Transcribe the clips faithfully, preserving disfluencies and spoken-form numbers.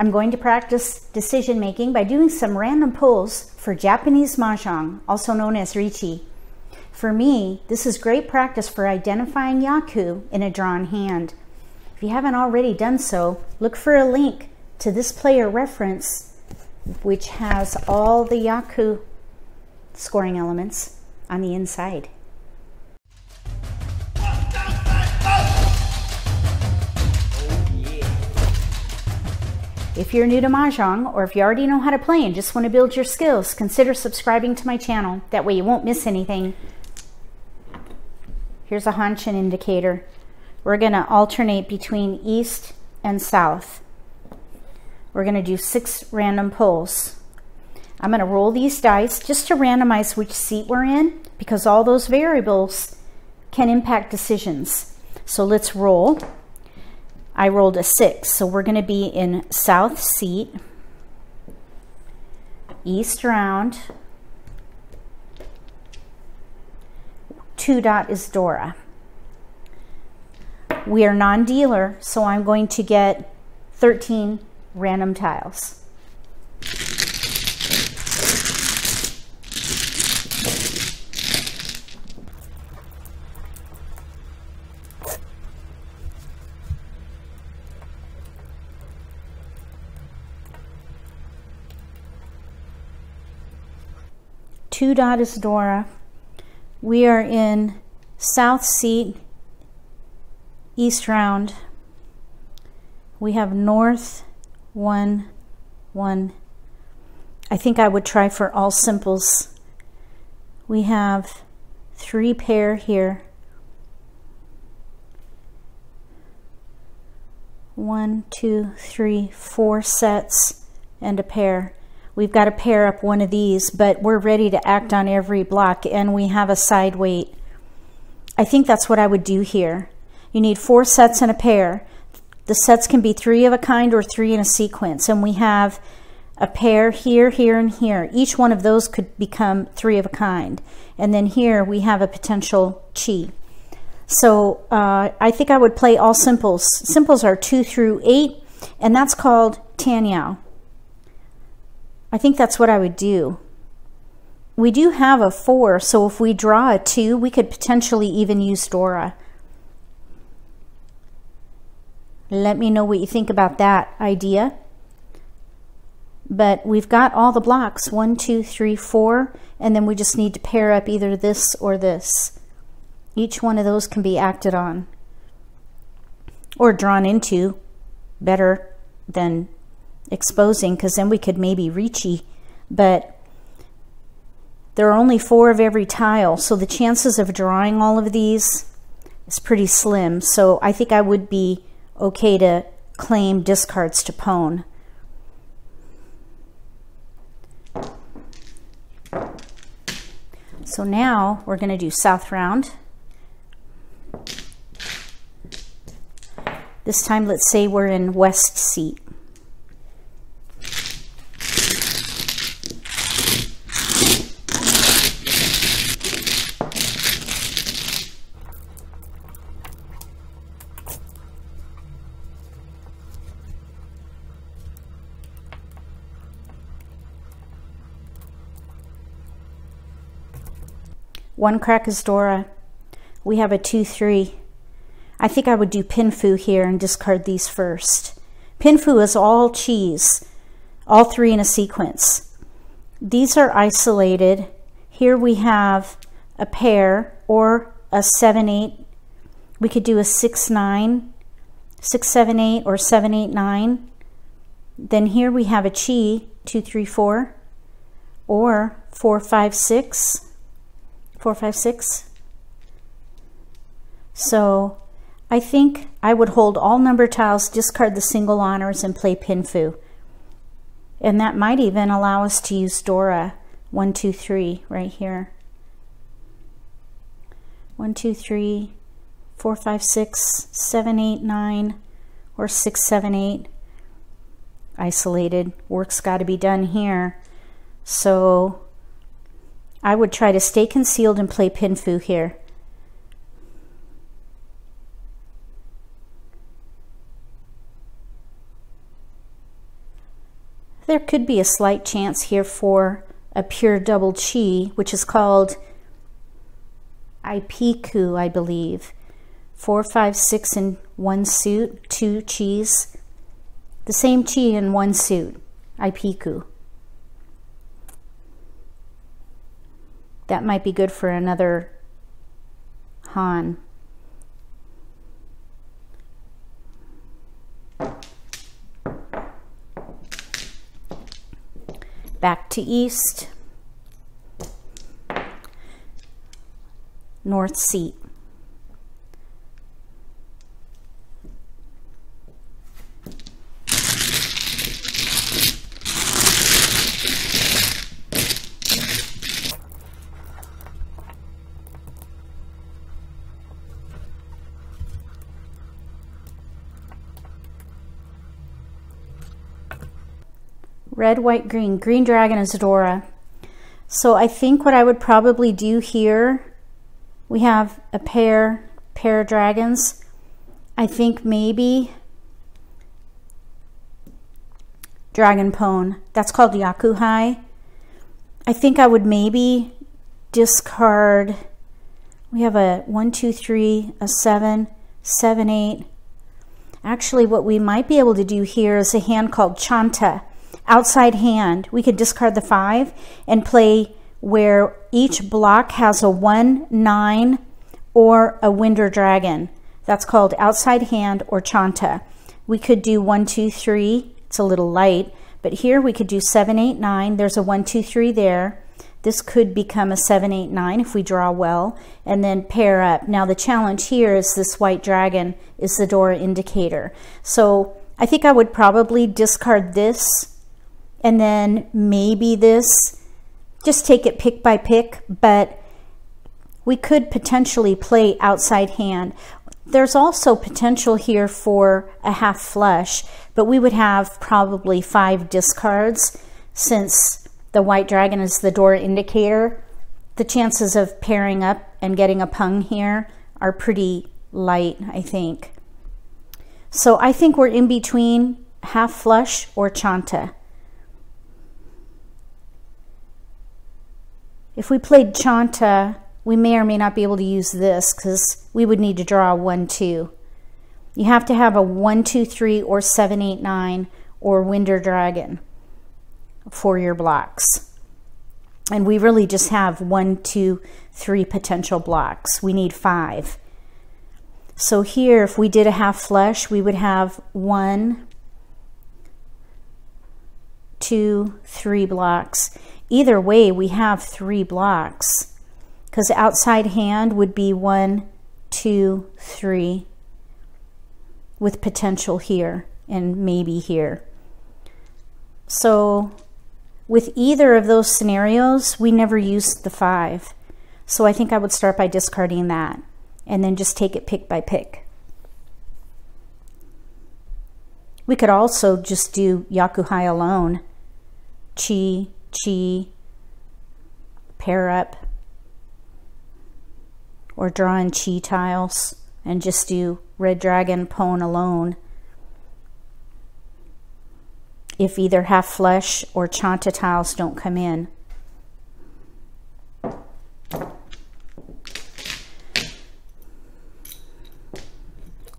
I'm going to practice decision making by doing some random pulls for Japanese Mahjong, also known as Riichi. For me, this is great practice for identifying Yaku in a drawn hand. If you haven't already done so, look for a link to this player reference, which has all the Yaku scoring elements on the inside. If you're new to Mahjong, or if you already know how to play and just want to build your skills, consider subscribing to my channel. That way you won't miss anything. Here's a Hanshin indicator. We're going to alternate between east and south. We're going to do six random pulls. I'm going to roll these dice just to randomize which seat we're in, because all those variables can impact decisions. So let's roll. I rolled a six, so we're going to be in south seat, east round. Two dot is Dora. We are non-dealer, so I'm going to get thirteen random tiles. Two dot is Dora. We are in south seat, east round. We have north, one, one. I think I would try for all simples. We have three pair here. One, two, three, four sets and a pair. We've got to pair up one of these, but we're ready to act on every block, and we have a side weight. I think that's what I would do here. You need four sets and a pair. The sets can be three of a kind or three in a sequence, and we have a pair here, here, and here. Each one of those could become three of a kind. And then here we have a potential chi. So uh, I think I would play all simples. Simples are two through eight, and that's called tanyao. I think that's what I would do. We do have a four, so if we draw a two, we could potentially even use Dora. Let me know what you think about that idea. But we've got all the blocks, one, two, three, four, and then we just need to pair up either this or this. Each one of those can be acted on or drawn into, better than exposing, because then we could maybe Riichi, but there are only four of every tile, so the chances of drawing all of these is pretty slim. So I think I would be okay to claim discards to pawn. So now we're going to do south round. This time, let's say we're in west seat. One crack is Dora. We have a two three. I think I would do Pinfu here and discard these first. Pinfu is all cheese, all three in a sequence. These are isolated. Here we have a pair or a seven eight. We could do a six nine, six seven eight, or seven eight nine. Then here we have a chi, two three four, or four five six. Four, five, six. So I think I would hold all number tiles, discard the single honors, and play Pinfu. And that might even allow us to use Dora. One, two, three, right here. One, two, three, four, five, six, seven, eight, nine, or six, seven, eight. Isolated. Work's got to be done here. So I would try to stay concealed and play Pinfu here. There could be a slight chance here for a pure double chi, which is called Ipiku, I believe. Four, five, six in one suit, two chis. The same chi in one suit, Ipiku. That might be good for another Han. Back to east. North seat. Red, white, green. Green dragon is Dora. So I think what I would probably do here, we have a pair, pair of dragons. I think maybe dragon pone. That's called Yakuhai. I think I would maybe discard. We have a one, two, three, a seven, seven, eight. Actually, what we might be able to do here is a hand called Chanta. Outside hand, we could discard the five and play where each block has a one, nine, or a winder dragon. That's called outside hand or Chanta. We could do one, two, three. It's a little light, but here we could do seven, eight, nine. There's a one, two, three there. This could become a seven, eight, nine if we draw well, and then pair up. Now the challenge here is this white dragon is the Dora indicator. So I think I would probably discard this, and then maybe this, just take it pick by pick, but we could potentially play outside hand. There's also potential here for a half flush, but we would have probably five discards since the white dragon is the Dora indicator. The chances of pairing up and getting a pung here are pretty light, I think. So I think we're in between half flush or Chanta. If we played Chanta, we may or may not be able to use this because we would need to draw one, two. You have to have a one, two, three, or seven, eight, nine, or winder dragon for your blocks. And we really just have one, two, three potential blocks. We need five. So here, if we did a half flush, we would have one, two, three blocks. Either way, we have three blocks because outside hand would be one, two, three with potential here and maybe here. So with either of those scenarios, we never used the five. So I think I would start by discarding that and then just take it pick by pick. We could also just do Yakuhai alone, chi, chi, pair up, or draw in chi tiles and just do red dragon pone alone if either half flush or Chanta tiles don't come in.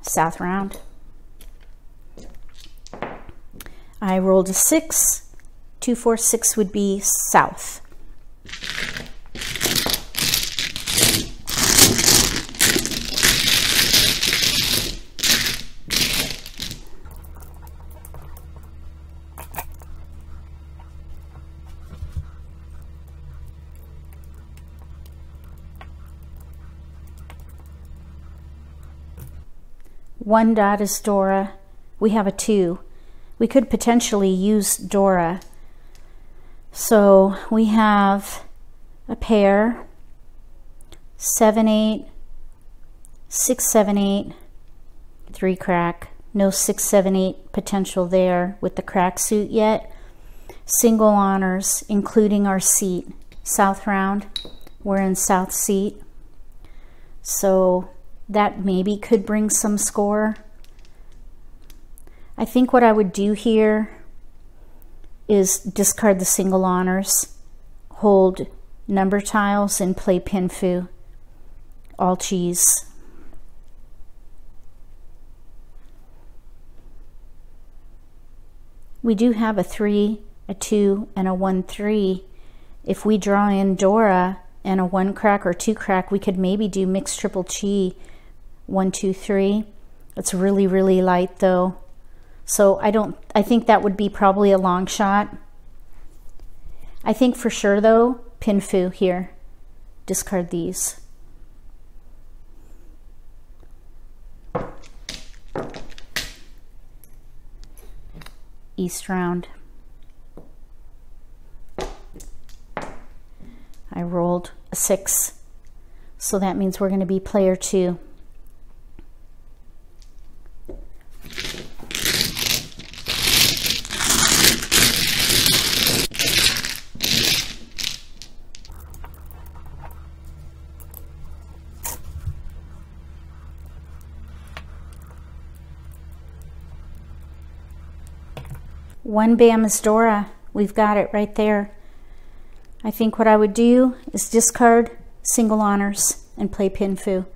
South round. I rolled a six. Two, four, six would be south. One dot is Dora. We have a two. We could potentially use Dora. So we have a pair, seven, eight, six, seven, eight, three crack, no six, seven, eight potential there with the crack suit yet. Single honors, including our seat. South round, we're in south seat. So that maybe could bring some score. I think what I would do here is discard the single honors, hold number tiles, and play Pinfu. All cheese. We do have a three, a two, and a one three. If we draw in Dora and a one crack or two crack, we could maybe do mixed triple chi, one, two, three. It's really, really light though. So I don't, I think that would be probably a long shot. I think for sure though, Pinfu here. Discard these. East round. I rolled a six, so that means we're going to be player two. One bam is Dora. We've got it right there. I think what I would do is discard single honors and play Pinfu.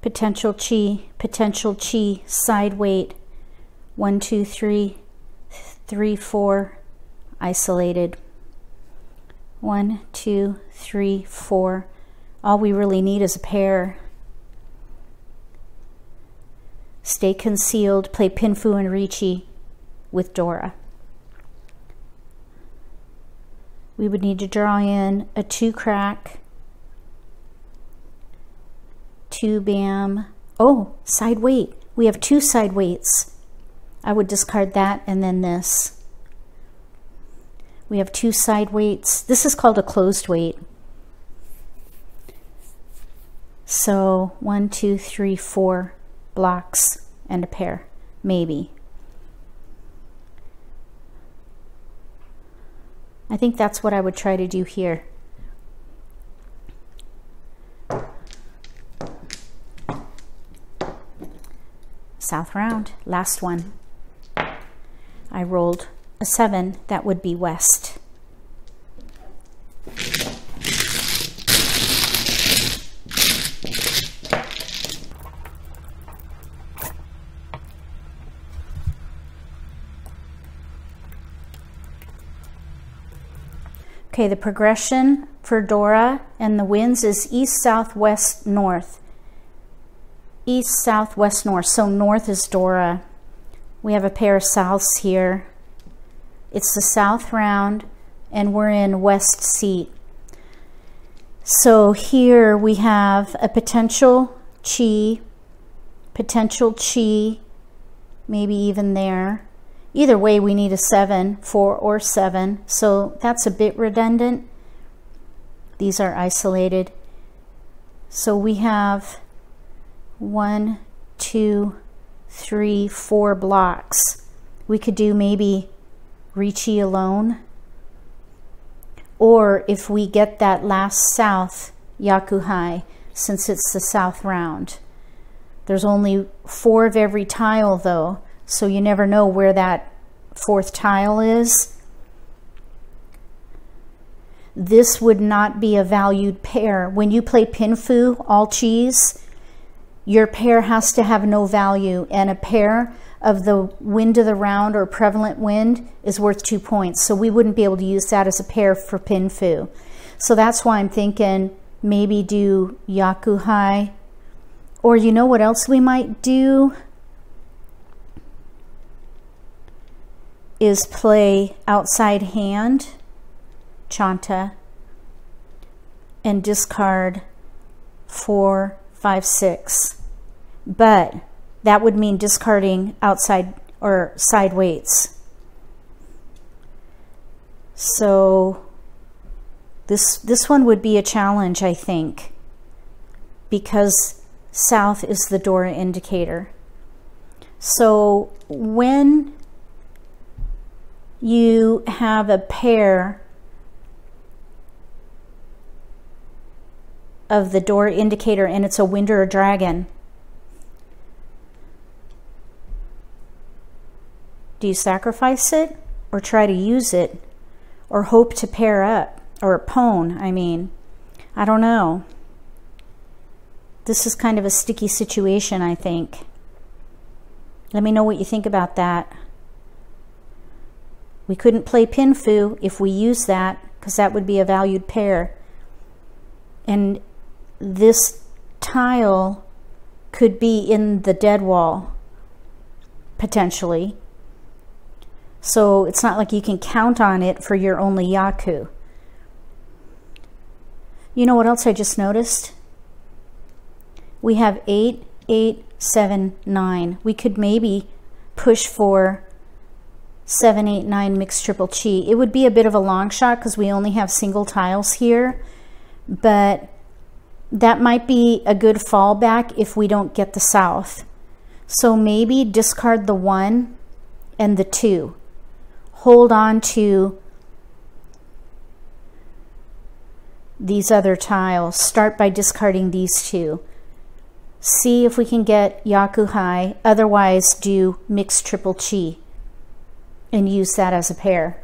Potential chi, potential chi, side weight. One, two, three, three, four, isolated. One, two, three, four. All we really need is a pair. Stay concealed, play Pinfu and Riichi with Dora. We would need to draw in a two crack, two bam. Oh, side weight. We have two side weights. I would discard that and then this. We have two side weights. This is called a closed weight. So one, two, three, four blocks and a pair, maybe. I think that's what I would try to do here. South round, last one. I rolled a seven, that would be west. Okay, the progression for Dora and the winds is east, south, west, north. East, south, west, north. So north is Dora. We have a pair of souths here. It's the south round and we're in west seat. So here we have a potential chi, potential chi, maybe even there. Either way, we need a seven, four or seven. So that's a bit redundant. These are isolated. So we have one, two, three, four blocks. We could do maybe Riichi alone. Or if we get that last south, Yakuhai, since it's the south round. There's only four of every tile though. So you never know where that fourth tile is. This would not be a valued pair. When you play Pinfu, all cheese, your pair has to have no value, and a pair of the wind of the round or prevalent wind is worth two points. So we wouldn't be able to use that as a pair for Pinfu. So that's why I'm thinking maybe do Yakuhai, or you know what else we might do? Is play outside hand, Chanta, and discard four, five, six. But that would mean discarding outside or side weights. So this, this one would be a challenge, I think, because south is the Dora indicator. So when you have a pair of the door indicator and it's a wind or a dragon. Do you sacrifice it or try to use it or hope to pair up or pwn, I mean. I don't know. This is kind of a sticky situation, I think. Let me know what you think about that. We couldn't play Pinfu if we use that, because that would be a valued pair. And this tile could be in the dead wall, potentially. So it's not like you can count on it for your only Yaku. You know what else I just noticed? We have eight, eight, seven, nine. We could maybe push for seven, eight, nine mixed triple chi. It would be a bit of a long shot because we only have single tiles here, but that might be a good fallback if we don't get the south. So maybe discard the one and the two. Hold on to these other tiles. Start by discarding these two. See if we can get Yakuhai, otherwise do mixed triple chi and use that as a pair.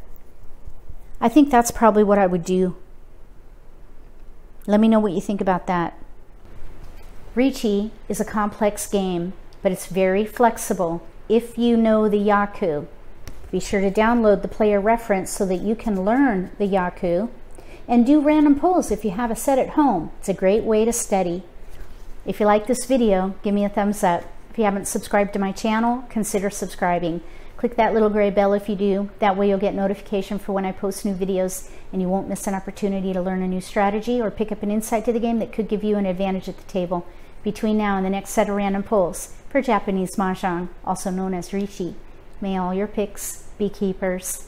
I think that's probably what I would do. Let me know what you think about that. Riichi is a complex game, but it's very flexible if you know the Yaku. Be sure to download the player reference so that you can learn the Yaku, and do random pulls if you have a set at home. It's a great way to study. If you like this video, give me a thumbs up. If you haven't subscribed to my channel, consider subscribing. Click that little gray bell if you do. That way you'll get notification for when I post new videos, and you won't miss an opportunity to learn a new strategy or pick up an insight to the game that could give you an advantage at the table between now and the next set of random pulls for Japanese Mahjong, also known as Riichi. May all your picks be keepers.